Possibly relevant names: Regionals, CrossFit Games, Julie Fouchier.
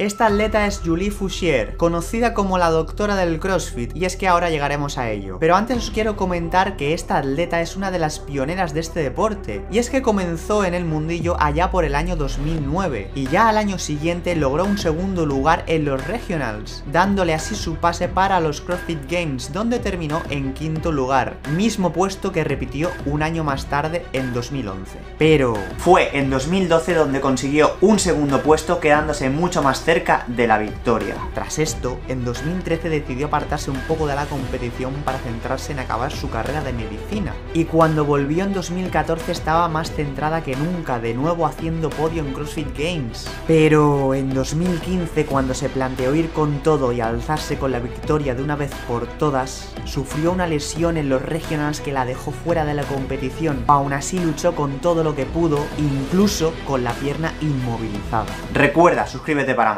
Esta atleta es Julie Fouchier, conocida como la doctora del CrossFit, y es que ahora llegaremos a ello. Pero antes os quiero comentar que esta atleta es una de las pioneras de este deporte, y es que comenzó en el mundillo allá por el año 2009, y ya al año siguiente logró un segundo lugar en los Regionals, dándole así su pase para los CrossFit Games, donde terminó en quinto lugar, mismo puesto que repitió un año más tarde en 2011. Pero fue en 2012 donde consiguió un segundo puesto, quedándose mucho más cerca de la victoria. Tras esto, en 2013 decidió apartarse un poco de la competición para centrarse en acabar su carrera de medicina, y cuando volvió en 2014 estaba más centrada que nunca, de nuevo haciendo podio en CrossFit Games. Pero en 2015, cuando se planteó ir con todo y alzarse con la victoria de una vez por todas, sufrió una lesión en los Regionals que la dejó fuera de la competición. Aún así luchó con todo lo que pudo, incluso con la pierna inmovilizada. Recuerda, suscríbete para más.